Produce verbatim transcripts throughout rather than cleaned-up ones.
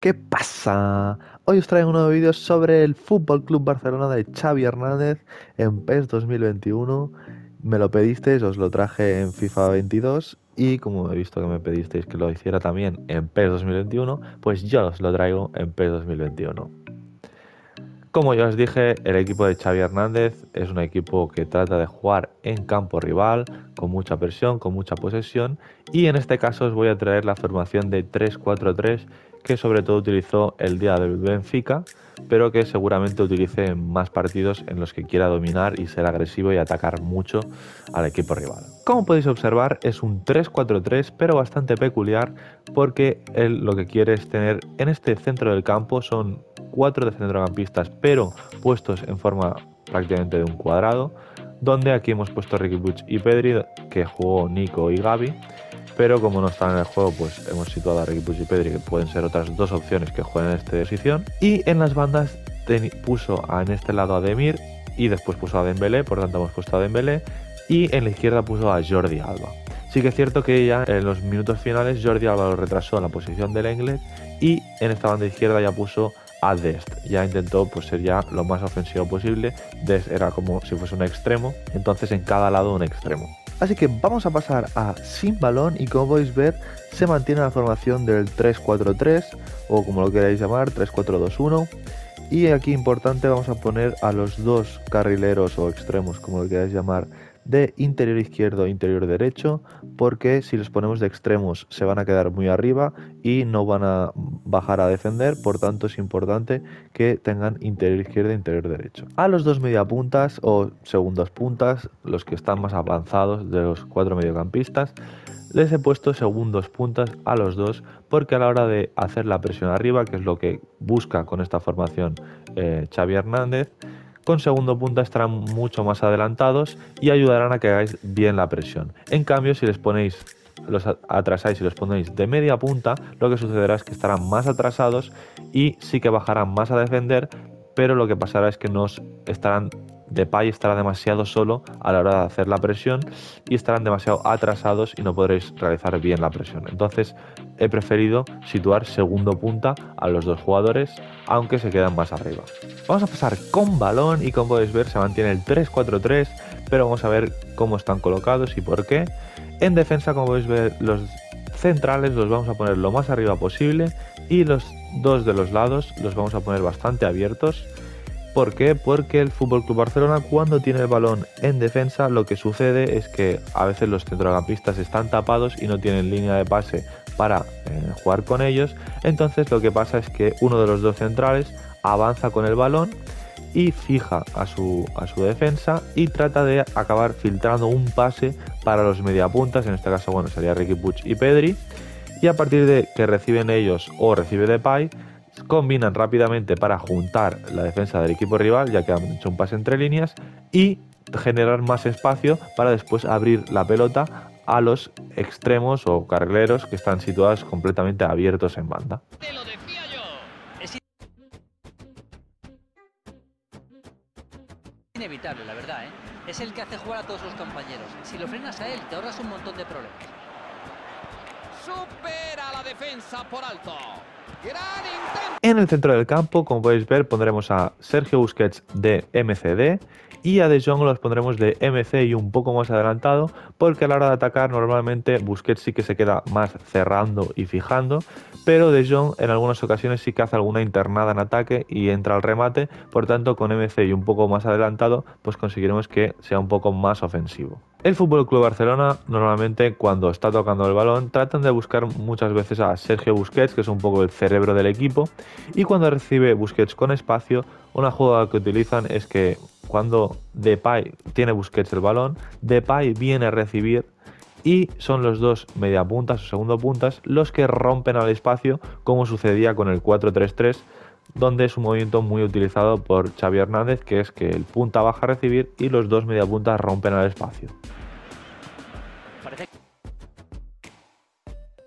¿Qué pasa? Hoy os traigo un nuevo vídeo sobre el Fútbol Club Barcelona de Xavi Hernández en PES dos mil veintiuno. Me lo pedisteis, os lo traje en FIFA veintidós y como he visto que me pedisteis que lo hiciera también en PES dos mil veintiuno, pues yo os lo traigo en PES dos mil veintiuno. Como ya os dije, el equipo de Xavi Hernández es un equipo que trata de jugar en campo rival, con mucha presión, con mucha posesión, y en este caso os voy a traer la formación de tres cuatro tres que sobre todo utilizó el día del Benfica, pero que seguramente utilice en más partidos en los que quiera dominar y ser agresivo y atacar mucho al equipo rival. Como podéis observar, es un tres cuatro tres pero bastante peculiar, porque él lo que quiere es tener en este centro del campo son cuatro de centrocampistas, pero puestos en forma prácticamente de un cuadrado, donde aquí hemos puesto Riqui Puig y Pedri, que jugó Nico y Gaby, pero como no están en el juego, pues hemos situado a Riqui Puig y Pedri, que pueden ser otras dos opciones que jueguen en esta posición. Y en las bandas puso a, en este lado a Demir y después puso a Dembélé, por tanto hemos puesto a Dembélé, y en la izquierda puso a Jordi Alba. Sí que es cierto que ya en los minutos finales Jordi Alba lo retrasó en la posición de Lenglet y en esta banda izquierda ya puso a Dest, ya intentó pues ser ya lo más ofensivo posible. Dest era como si fuese un extremo, entonces en cada lado un extremo. Así que vamos a pasar a sin balón y como podéis ver se mantiene la formación del tres cuatro tres o como lo queráis llamar, tres cuatro dos uno, y aquí importante vamos a poner a los dos carrileros o extremos, como lo queráis llamar, de interior izquierdo e interior derecho, porque si los ponemos de extremos se van a quedar muy arriba y no van a bajar a defender, por tanto es importante que tengan interior izquierdo e interior derecho. A los dos mediapuntas o segundas puntas, los que están más avanzados de los cuatro mediocampistas, les he puesto segundos puntas a los dos, porque a la hora de hacer la presión arriba, que es lo que busca con esta formación eh, Xavi Hernández, con segundo punta estarán mucho más adelantados y ayudarán a que hagáis bien la presión. En cambio, si les ponéis, los atrasáis y los ponéis de media punta, lo que sucederá es que estarán más atrasados y sí que bajarán más a defender, pero lo que pasará es que no estarán, Depay estará demasiado solo a la hora de hacer la presión y estarán demasiado atrasados y no podréis realizar bien la presión. Entonces he preferido situar segundo punta a los dos jugadores, aunque se quedan más arriba. Vamos a pasar con balón y como podéis ver se mantiene el tres cuatro tres, pero vamos a ver cómo están colocados y por qué. En defensa, como podéis ver, los centrales los vamos a poner lo más arriba posible y los dos de los lados los vamos a poner bastante abiertos. ¿Por qué? Porque el Fútbol Club Barcelona, cuando tiene el balón en defensa, lo que sucede es que a veces los centrocampistas están tapados y no tienen línea de pase para eh, jugar con ellos. Entonces lo que pasa es que uno de los dos centrales avanza con el balón y fija a su, a su defensa y trata de acabar filtrando un pase para los mediapuntas, en este caso bueno sería Riqui Puig y Pedri, y a partir de que reciben ellos o recibe Depay, combinan rápidamente para juntar la defensa del equipo rival, ya que han hecho un pase entre líneas, y generar más espacio para después abrir la pelota a los extremos o carrileros que están situados completamente abiertos en banda. Inevitable, la verdad, ¿eh? Es el que hace jugar a todos los compañeros. Si lo frenas a él, te ahorras un montón de problemas. Supera la defensa por alto. En el centro del campo, como podéis ver, pondremos a Sergio Busquets de M C D y a De Jong los pondremos de M C y un poco más adelantado, porque a la hora de atacar normalmente Busquets sí que se queda más cerrando y fijando, pero De Jong en algunas ocasiones sí que hace alguna internada en ataque y entra al remate, por tanto con M C y un poco más adelantado pues conseguiremos que sea un poco más ofensivo. El Fútbol Club Barcelona normalmente cuando está tocando el balón tratan de buscar muchas veces a Sergio Busquets, que es un poco el cerebro del equipo, y cuando recibe Busquets con espacio, una jugada que utilizan es que cuando Depay tiene Busquets el balón, Depay viene a recibir y son los dos mediapuntas o segundo puntas los que rompen al espacio, como sucedía con el cuatro tres tres, donde es un movimiento muy utilizado por Xavi Hernández, que es que el punta baja a recibir y los dos mediapuntas rompen al espacio. Parece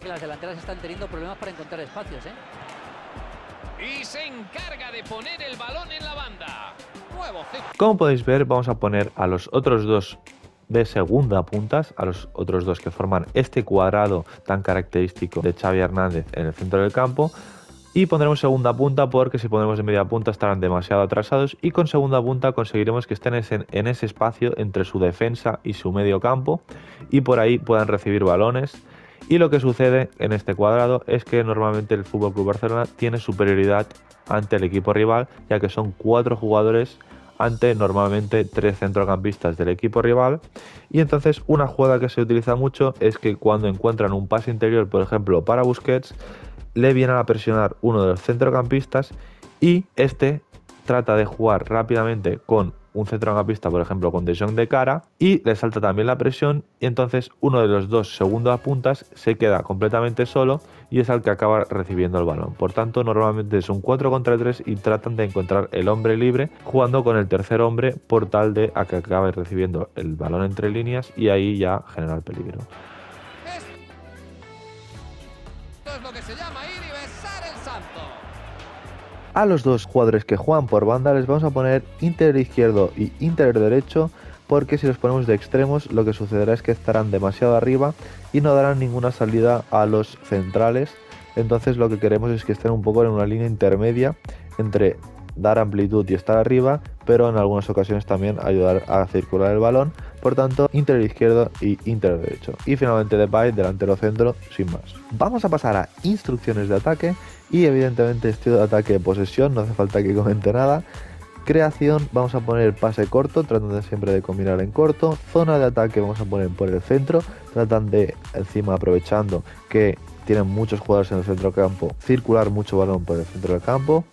que las delanteras están teniendo problemas para encontrar espacios, ¿eh? Y se encarga de poner el balón en la banda. Como podéis ver, vamos a poner a los otros dos de segunda puntas, a los otros dos que forman este cuadrado tan característico de Xavi Hernández en el centro del campo, Y pondremos segunda punta porque si ponemos en media punta estarán demasiado atrasados, y con segunda punta conseguiremos que estén en ese espacio entre su defensa y su medio campo y por ahí puedan recibir balones. Y lo que sucede en este cuadrado es que normalmente el Fútbol Club Barcelona tiene superioridad ante el equipo rival, ya que son cuatro jugadores ante normalmente tres centrocampistas del equipo rival. Y entonces una jugada que se utiliza mucho es que cuando encuentran un pase interior, por ejemplo para Busquets, le vienen a presionar uno de los centrocampistas y este trata de jugar rápidamente con un centrocampista, por ejemplo con De Jong de cara, y le salta también la presión, y entonces uno de los dos segundos a puntas se queda completamente solo y es al que acaba recibiendo el balón. Por tanto, normalmente es un cuatro contra tres y tratan de encontrar el hombre libre jugando con el tercer hombre por tal de a que acabe recibiendo el balón entre líneas y ahí ya generar peligro. Esto es lo que se llama ir y besar el santo. A los dos jugadores que juegan por banda les vamos a poner interior izquierdo y interior derecho, porque si los ponemos de extremos lo que sucederá es que estarán demasiado arriba y no darán ninguna salida a los centrales. Entonces lo que queremos es que estén un poco en una línea intermedia entre dar amplitud y estar arriba, pero en algunas ocasiones también ayudar a circular el balón. Por tanto, interior izquierdo y interior derecho. Y finalmente Depay, delantero centro, sin más. Vamos a pasar a instrucciones de ataque. Y evidentemente estilo de ataque, posesión, no hace falta que comente nada. Creación, vamos a poner pase corto, tratando siempre de combinar en corto. Zona de ataque vamos a poner por el centro, tratan de, encima aprovechando que tienen muchos jugadores en el centro del campo, circular mucho balón por el centro del campo.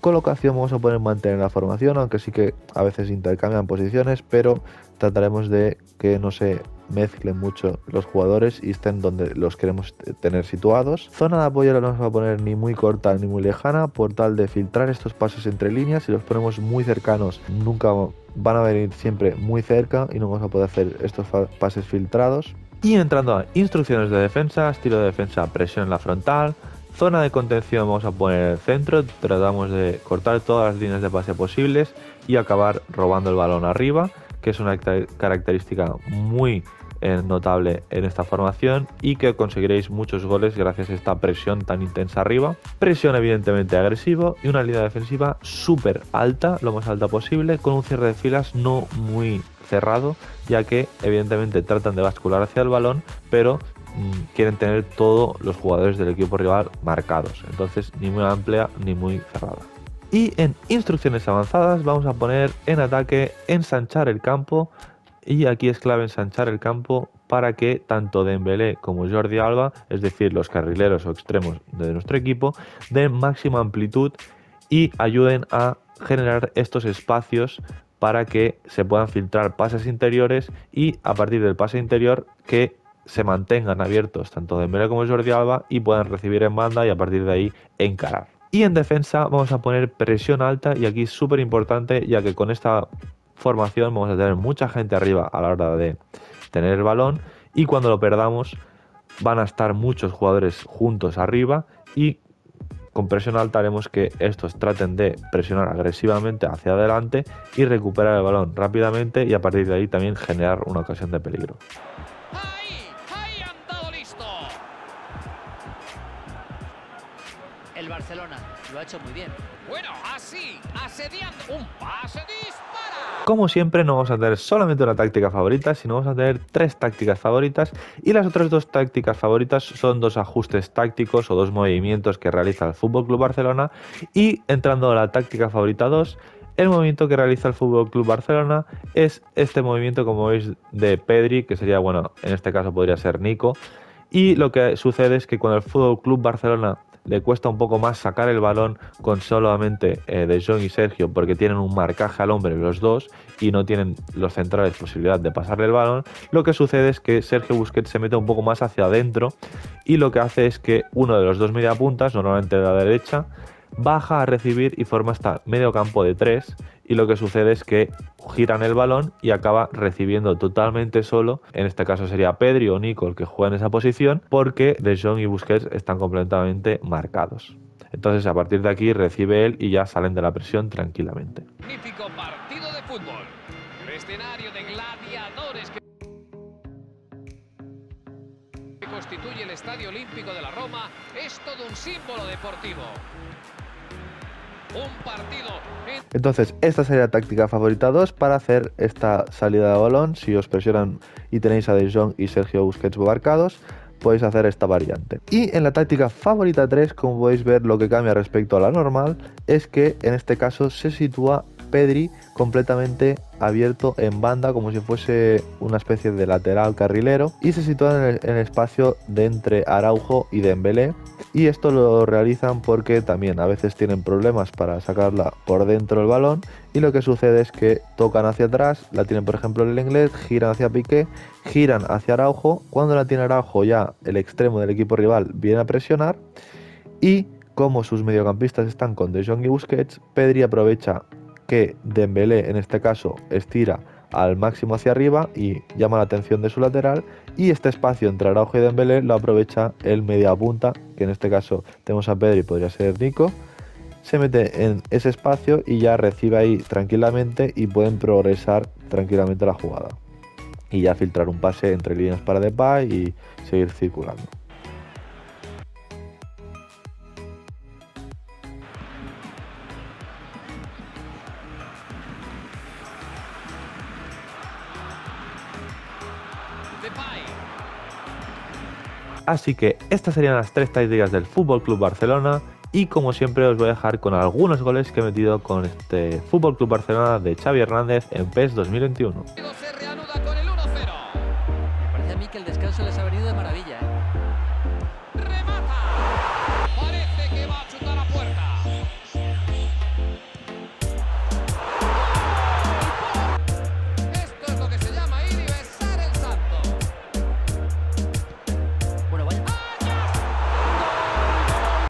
Colocación, vamos a poner mantener la formación, aunque sí que a veces intercambian posiciones, pero trataremos de que no se mezclen mucho los jugadores y estén donde los queremos tener situados. Zona de apoyo no la vamos a poner ni muy corta ni muy lejana, por tal de filtrar estos pasos entre líneas. Si los ponemos muy cercanos, nunca van a venir siempre muy cerca y no vamos a poder hacer estos pases filtrados. Y entrando a instrucciones de defensa, estilo de defensa, presión en la frontal. Zona de contención vamos a poner el centro, tratamos de cortar todas las líneas de pase posibles y acabar robando el balón arriba, que es una característica muy eh, notable en esta formación y que conseguiréis muchos goles gracias a esta presión tan intensa arriba. Presión evidentemente agresivo y una línea defensiva súper alta, lo más alta posible, con un cierre de filas no muy cerrado, ya que evidentemente tratan de bascular hacia el balón, pero quieren tener todos los jugadores del equipo rival marcados, entonces ni muy amplia ni muy cerrada. Y en instrucciones avanzadas vamos a poner en ataque ensanchar el campo, y aquí es clave ensanchar el campo para que tanto Dembélé como Jordi Alba, es decir los carrileros o extremos de nuestro equipo, den máxima amplitud y ayuden a generar estos espacios para que se puedan filtrar pases interiores y a partir del pase interior que se mantengan abiertos tanto Dembélé como Jordi Alba y puedan recibir en banda y a partir de ahí encarar. Y en defensa vamos a poner presión alta, y aquí es súper importante ya que con esta formación vamos a tener mucha gente arriba a la hora de tener el balón y cuando lo perdamos van a estar muchos jugadores juntos arriba y con presión alta haremos que estos traten de presionar agresivamente hacia adelante y recuperar el balón rápidamente y a partir de ahí también generar una ocasión de peligro. El Barcelona lo ha hecho muy bien. Bueno, así, asediando, un pase, dispara. Como siempre, no vamos a tener solamente una táctica favorita, sino vamos a tener tres tácticas favoritas. Y las otras dos tácticas favoritas son dos ajustes tácticos o dos movimientos que realiza el Fútbol Club Barcelona. Y entrando a la táctica favorita dos, el movimiento que realiza el Fútbol Club Barcelona es este movimiento, como veis, de Pedri, que sería, bueno, en este caso podría ser Nico. Y lo que sucede es que cuando el Fútbol Club Barcelona le cuesta un poco más sacar el balón con solamente eh, De Jong y Sergio, porque tienen un marcaje al hombre los dos y no tienen los centrales posibilidad de pasarle el balón, lo que sucede es que Sergio Busquets se mete un poco más hacia adentro y lo que hace es que uno de los dos mediapuntas, normalmente de la derecha, baja a recibir y forma hasta medio campo de tres, y lo que sucede es que giran el balón y acaba recibiendo totalmente solo. En este caso sería Pedri o Nico el que juega en esa posición, porque De Jong y Busquets están completamente marcados. Entonces a partir de aquí recibe él y ya salen de la presión tranquilamente. Magnífico partido de fútbol, el escenario de gladiadores que constituye el estadio Estadio Olímpico de la Roma es todo un símbolo deportivo. Un partido... En... Entonces, esta sería la táctica favorita dos para hacer esta salida de balón. Si os presionan y tenéis a De Jong y Sergio Busquets marcados, podéis hacer esta variante. Y en la táctica favorita tres, como podéis ver, lo que cambia respecto a la normal es que en este caso se sitúa Pedri completamente abierto en banda, como si fuese una especie de lateral carrilero, y se sitúa en el, en el espacio de entre Araujo y Dembélé, y esto lo realizan porque también a veces tienen problemas para sacarla por dentro el balón, y lo que sucede es que tocan hacia atrás, la tienen por ejemplo el Lenglet, giran hacia Piqué, giran hacia Araujo, cuando la tiene Araujo ya el extremo del equipo rival viene a presionar, y como sus mediocampistas están con De Jong y Busquets, Pedri aprovecha que Dembélé en este caso estira al máximo hacia arriba y llama la atención de su lateral, y este espacio entre Araujo y Dembélé lo aprovecha el media punta, que en este caso tenemos a Pedri, podría ser Nico, se mete en ese espacio y ya recibe ahí tranquilamente y pueden progresar tranquilamente la jugada y ya filtrar un pase entre líneas para Depay y seguir circulando. Así que estas serían las tres tácticas del Fútbol Club Barcelona, y como siempre os voy a dejar con algunos goles que he metido con este Fútbol Club Barcelona de Xavi Hernández en PES dos mil veintiuno.